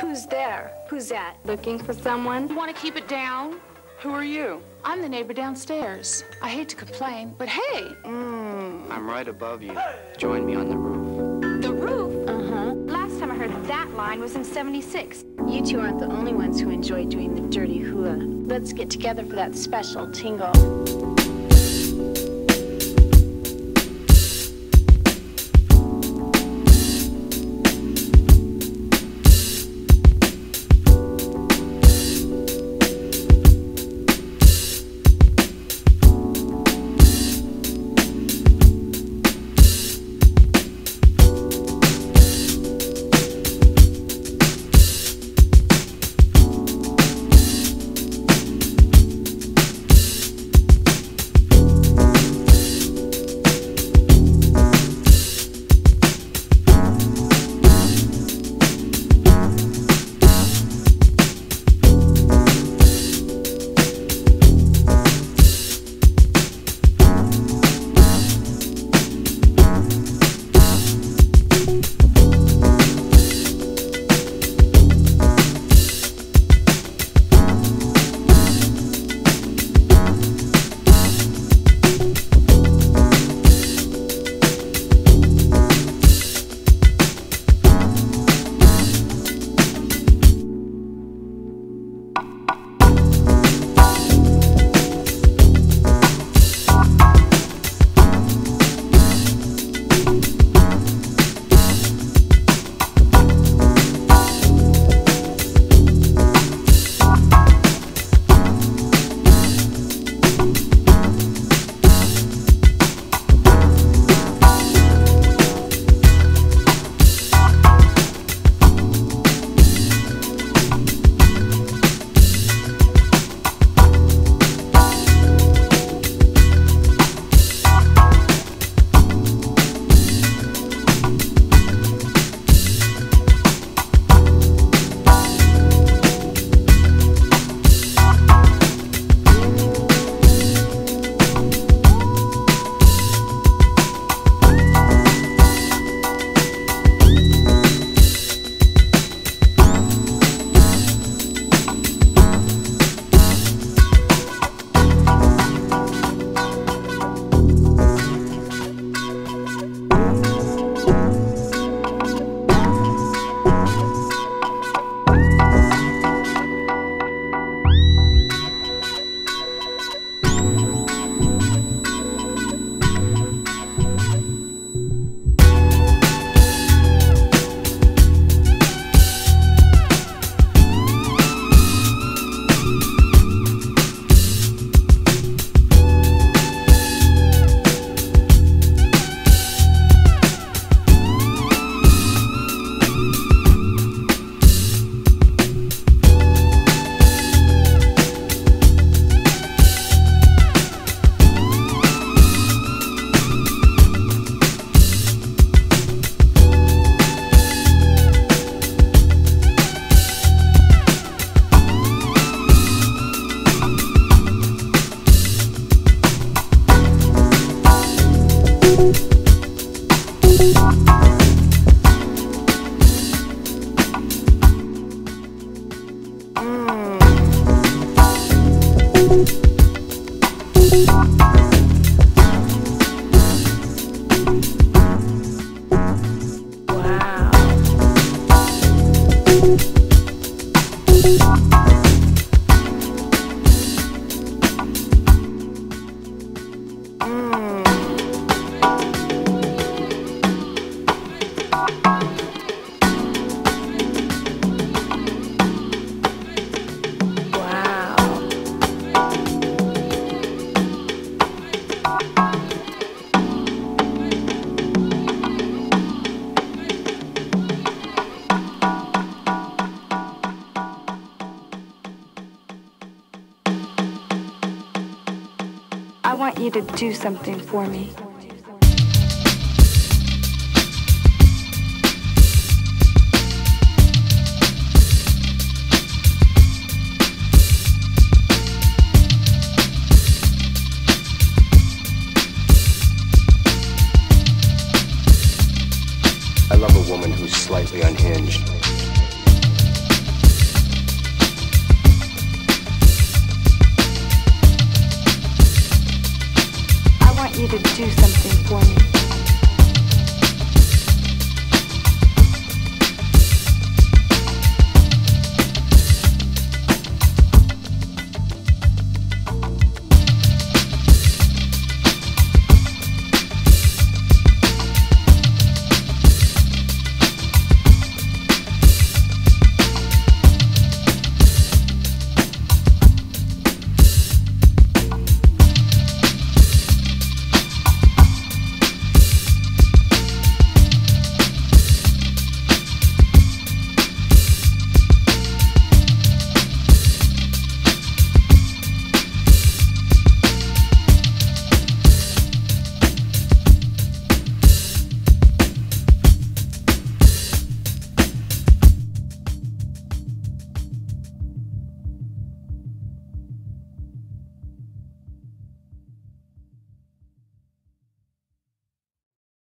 Who's there? Who's that? Looking for someone? You want to keep it down? Who are you? I'm the neighbor downstairs. I hate to complain, but hey. I'm right above you. Join me on the roof. The roof? Uh-huh. Last time I heard that line was in '76. You two aren't the only ones who enjoy doing the dirty hula. Let's get together for that special tingle. I want you to do something for me.